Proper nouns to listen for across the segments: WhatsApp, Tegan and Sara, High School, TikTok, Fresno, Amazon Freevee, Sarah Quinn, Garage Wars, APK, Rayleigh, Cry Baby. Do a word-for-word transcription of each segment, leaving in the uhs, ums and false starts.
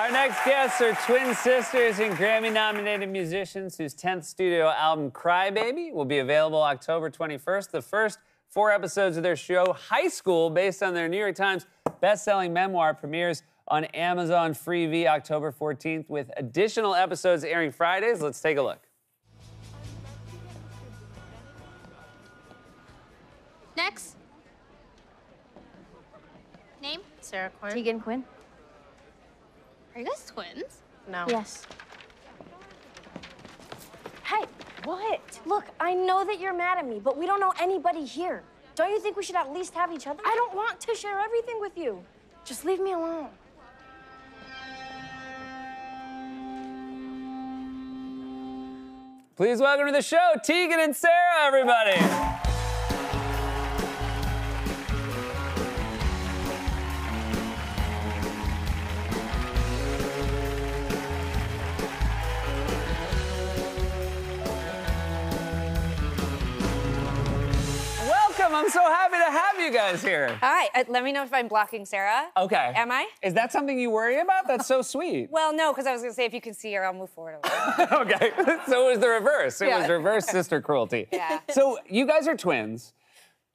Our next guests are twin sisters and Grammy-nominated musicians whose tenth studio album, Cry Baby, will be available October twenty-first. The first four episodes of their show, High School, based on their New York Times best-selling memoir, premieres on Amazon Freevee October fourteenth, with additional episodes airing Fridays. Let's take a look. Next. Name? Sarah Quinn. Tegan Quinn. Are you guys twins? No. Yes. Hey, what? Look, I know that you're mad at me, but we don't know anybody here. Don't you think we should at least have each other? I don't want to share everything with you. Just leave me alone. Please welcome to the show, Tegan and Sara, everybody. I'm so happy to have you guys here. Hi. Uh, let me know if I'm blocking Sarah. Okay. Am I? Is that something you worry about? That's so sweet. Well, no, because I was going to say, if you can see her, I'll move forward a little. Okay. So it was the reverse. It yeah. was reverse sister cruelty. Yeah. So you guys are twins,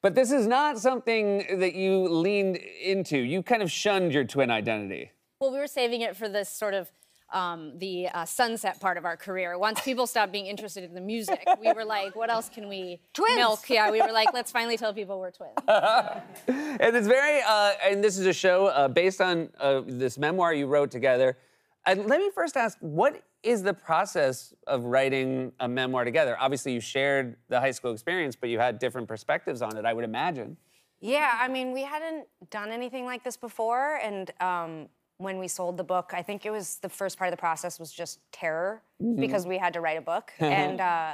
but this is not something that you leaned into. You kind of shunned your twin identity. Well, we were saving it for this sort of um, the uh, sunset part of our career. Once people stopped being interested in the music, we were like, what else can we twins. milk? Yeah, we were like, let's finally tell people we're twins. And it's very, uh, and this is a show uh, based on uh, this memoir you wrote together. And let me first ask, what is the process of writing a memoir together? Obviously, you shared the high school experience, but you had different perspectives on it, I would imagine. Yeah, I mean, we hadn't done anything like this before, and, um, when we sold the book, I think it was the first part of the process was just terror, mm-hmm. because we had to write a book. and uh,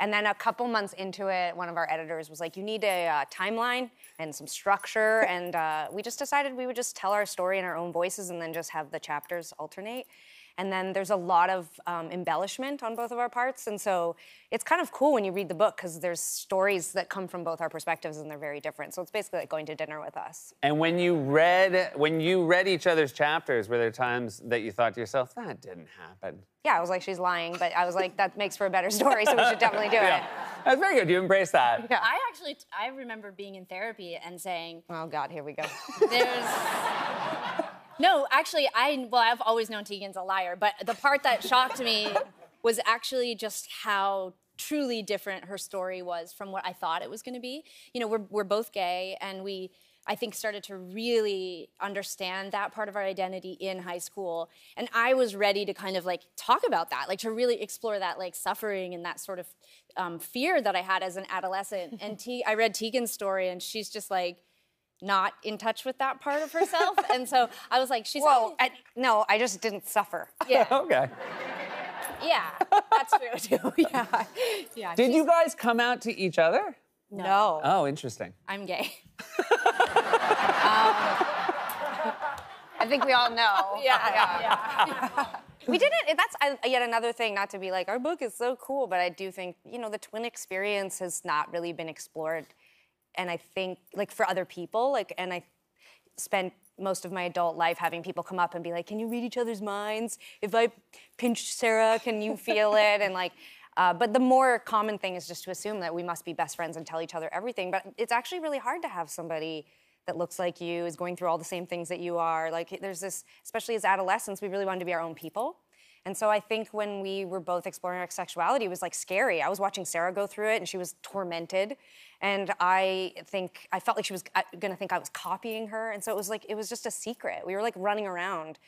and then a couple months into it, one of our editors was like, you need a uh, timeline and some structure. and uh, we just decided we would just tell our story in our own voices and then just have the chapters alternate. And then there's a lot of um, embellishment on both of our parts. And so it's kind of cool when you read the book because there's stories that come from both our perspectives and they're very different. So it's basically like going to dinner with us. And when you read when you read each other's chapters, were there times that you thought to yourself, that didn't happen? Yeah, I was like, she's lying. But I was like, that makes for a better story, so we should definitely do yeah. it. That's very good. You embrace that. Yeah. I actually, I remember being in therapy and saying, oh, God, here we go. There's... No, actually, I, well, I've always known Tegan's a liar, but the part that shocked me was actually just how truly different her story was from what I thought it was gonna be. You know, we're, we're both gay, and we, I think, started to really understand that part of our identity in high school, and I was ready to kind of, like, talk about that, like, to really explore that, like, suffering and that sort of um, fear that I had as an adolescent. And Te- I read Tegan's story, and she's just like, not in touch with that part of herself. And so I was like, she's... Whoa, I, no, I just didn't suffer. Yeah. Okay. Yeah, that's true, too. Yeah. yeah. Did you guys come out to each other? No. no. Oh, interesting. I'm gay. um, I think we all know. Yeah, yeah. yeah. yeah. We didn't, that's yet another thing, not to be like, our book is so cool, but I do think, you know, the twin experience has not really been explored. And I think, like, for other people, like, and I spent most of my adult life having people come up and be like, can you read each other's minds? If I pinch Sarah, can you feel it? And, like, uh, but the more common thing is just to assume that we must be best friends and tell each other everything. But it's actually really hard to have somebody that looks like you, is going through all the same things that you are. Like, there's this, especially as adolescents, we really wanted to be our own people. And so I think when we were both exploring our sexuality, it was, like, scary. I was watching Sarah go through it, and she was tormented. And I think, I felt like she was gonna think I was copying her. And so it was, like, it was just a secret. We were, like, running around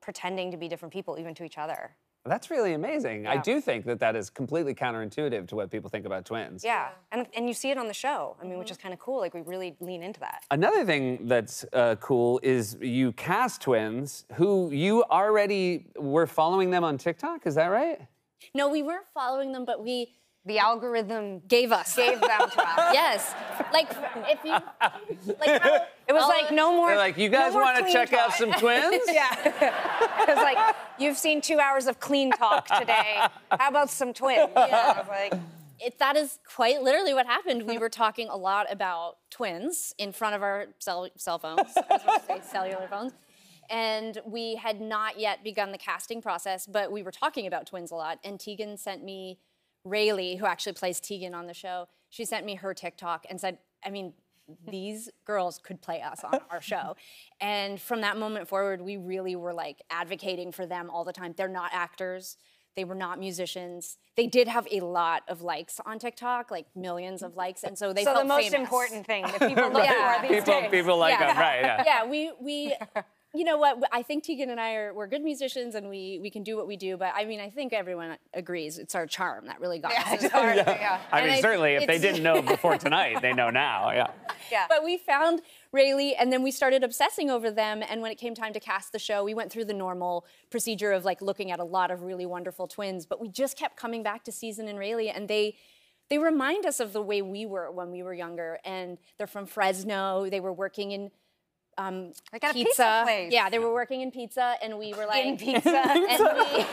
pretending to be different people, even to each other. That's really amazing. Yeah. I do think that that is completely counterintuitive to what people think about twins. Yeah, and, and you see it on the show, I mean, mm-hmm. which is kind of cool. Like, we really lean into that. Another thing that's uh, cool is you cast twins who you already were following them on TikTok, is that right? No, we weren't following them, but we... The algorithm gave us. Gave them to us. Yes. Like, if you... Like, how, it was like, no more... They're like, you guys no want to check talk. out some twins? Yeah. It was like, you've seen two hours of clean talk today. How about some twins? Yeah. I was like... It, that is quite literally what happened. We were talking a lot about twins in front of our cell, cell phones. I was about to say cellular phones. and we had not yet begun the casting process, but we were talking about twins a lot, and Tegan sent me Rayleigh, who actually plays Tegan on the show. She sent me her TikTok and said, I mean, these girls could play us on our show. And from that moment forward, we really were like advocating for them all the time. They're not actors. They were not musicians. They did have a lot of likes on TikTok, like millions of likes, and so they so felt famous. So the most important thing that people look right. for these people, days. People like yeah. them, right, yeah. Yeah, we, we you know what, I think Tegan and I are, we're good musicians and we, we can do what we do, but I mean, I think everyone agrees it's our charm that really got yeah, us as far. Yeah. Yeah. I mean, I certainly, if they didn't know before tonight, they know now, yeah. yeah. But we found Rayleigh, and then we started obsessing over them, and when it came time to cast the show, we went through the normal procedure of like looking at a lot of really wonderful twins, but we just kept coming back to Season and Rayleigh, and they they remind us of the way we were when we were younger, and they're from Fresno, they were working in um, like pizza. pizza place. Yeah, they were working in pizza, and we were like... In pizza. And we...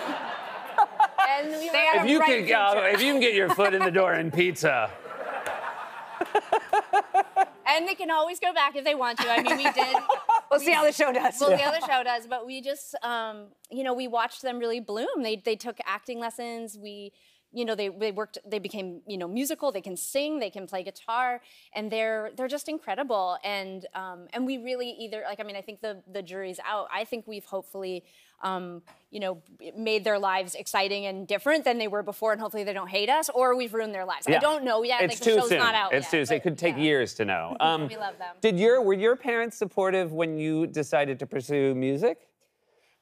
and we were if, you could, uh, if you can get your foot in the door in pizza... And they can always go back if they want to. I mean, we did. we'll we, see how the show does. We'll yeah. see how the show does. But we just, um, you know, we watched them really bloom. They they took acting lessons. We, you know, they they worked. They became, you know, musical. They can sing. They can play guitar. And they're they're just incredible. And um, and we really either like I mean, I think the the jury's out. I think we've hopefully, um, you know, made their lives exciting and different than they were before, and hopefully they don't hate us, or we've ruined their lives. Yeah. I don't know yet. It's like, too the show's soon. Not out it's yet, too soon. It could take yeah. years to know. Um, we love them. Did your, were your parents supportive when you decided to pursue music?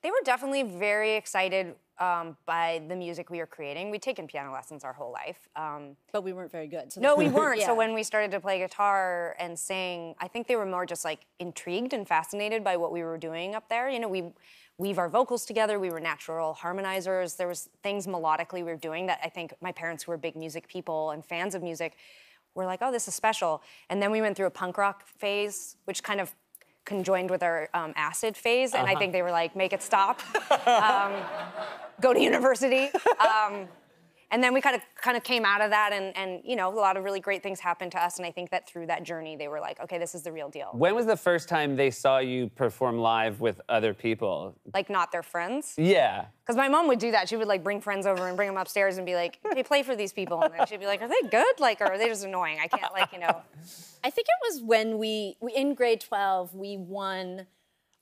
They were definitely very excited um, by the music we were creating. We'd taken piano lessons our whole life. Um, but we weren't very good. So no, we weren't. yeah. So when we started to play guitar and sing, I think they were more just like intrigued and fascinated by what we were doing up there. You know, we... weave our vocals together, we were natural harmonizers, there was things melodically we were doing that I think my parents, who were big music people and fans of music, were like, oh, this is special. And then we went through a punk rock phase, which kind of conjoined with our um, acid phase, and uh-huh. I think they were like, make it stop, um, go to university. Um, and then we kind of kind of came out of that, and, and you know, a lot of really great things happened to us, and I think that through that journey, they were like, okay, this is the real deal. When was the first time they saw you perform live with other people? Like, not their friends? Yeah. Because my mom would do that. She would, like, bring friends over and bring them upstairs and be like, hey, play for these people. And then she'd be like, are they good? Like, or are they just annoying? I can't, like, you know. I think it was when we, in grade twelve, we won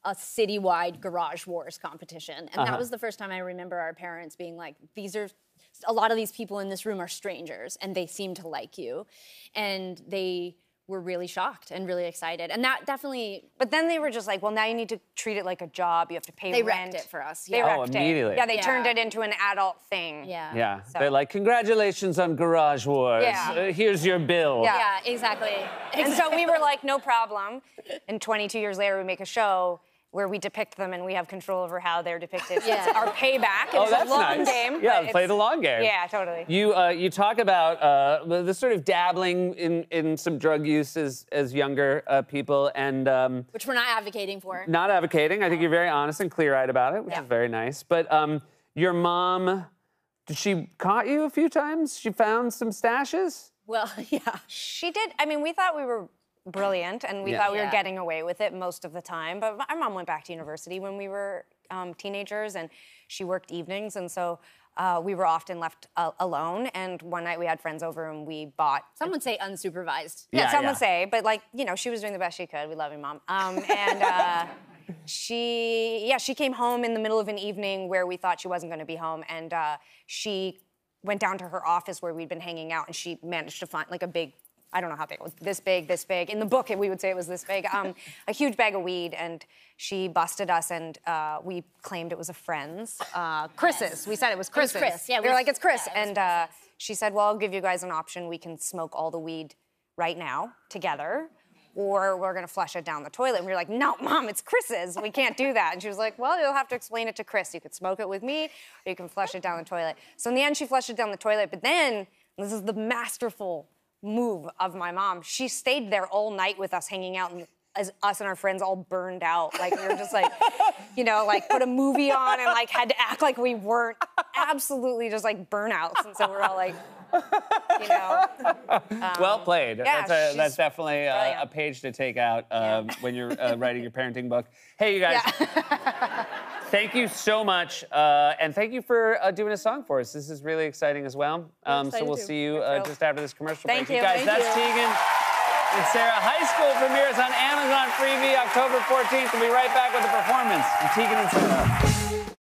a citywide Garage Wars competition. And uh-huh. that was the first time I remember our parents being like, these are... a lot of these people in this room are strangers, and they seem to like you. And they were really shocked and really excited. And that definitely... But then they were just like, well, now you need to treat it like a job. You have to pay they rent. They wrecked it for us. Yeah. They oh, wrecked immediately. It. Yeah, they yeah. turned it into an adult thing. Yeah. Yeah. So. They're like, congratulations on Garage Wars. Yeah. Uh, here's your bill. Yeah, yeah exactly. exactly. And so we were like, no problem. And twenty-two years later, we make a show where we depict them and we have control over how they're depicted. Yeah. It's our payback. It's oh, that's a long nice. game. Yeah, play the long game. Yeah, totally. You uh, you talk about uh, the sort of dabbling in, in some drug use as, as younger uh, people, and... Um, which we're not advocating for. Not advocating. I think you're very honest and clear-eyed about it, which yeah. is very nice. But um, your mom, did she caught you a few times? She found some stashes? Well, yeah. She did. I mean, we thought we were... brilliant, and we yeah. thought we yeah. were getting away with it most of the time. But my mom went back to university when we were um, teenagers, and she worked evenings, and so uh, we were often left uh, alone. And one night we had friends over, and we bought... Some would say unsupervised. Yeah, yeah some yeah. would say, but like, you know, she was doing the best she could. We love you, Mom. Um, and uh, she, yeah, she came home in the middle of an evening where we thought she wasn't going to be home, and uh, she went down to her office where we'd been hanging out, and she managed to find like a big... I don't know how big it was, this big, this big. In the book, we would say it was this big. Um, a huge bag of weed, and she busted us, and uh, we claimed it was a friend's. Uh, Chris's. Yes. We said it was Chris's. It was Chris, yeah. They we were like, it's Chris. Yeah, it and uh, she said, well, I'll give you guys an option. We can smoke all the weed right now together, or we're gonna flush it down the toilet. And we were like, no, Mom, it's Chris's. We can't do that. And she was like, well, you'll have to explain it to Chris. You could smoke it with me, or you can flush it down the toilet. So in the end, she flushed it down the toilet, but then, this is the masterful move of my mom. She stayed there all night with us hanging out in as us and our friends all burned out. Like, we were just like, you know, like put a movie on and like had to act like we weren't absolutely just like burnouts. And so we're all like, you know. Um, well played. Yeah, that's, a, that's definitely a, a page to take out um, yeah. when you're uh, writing your parenting book. Hey, you guys. Yeah. Thank you so much, uh, and thank you for uh, doing a song for us. This is really exciting as well. Um, so we'll too. see you uh, just after this commercial thank break. You, you guys, thank that's you. Tegan and Sara. High School premieres on Amazon Freevee October fourteenth. We'll be right back with the performance of Tegan and Sara.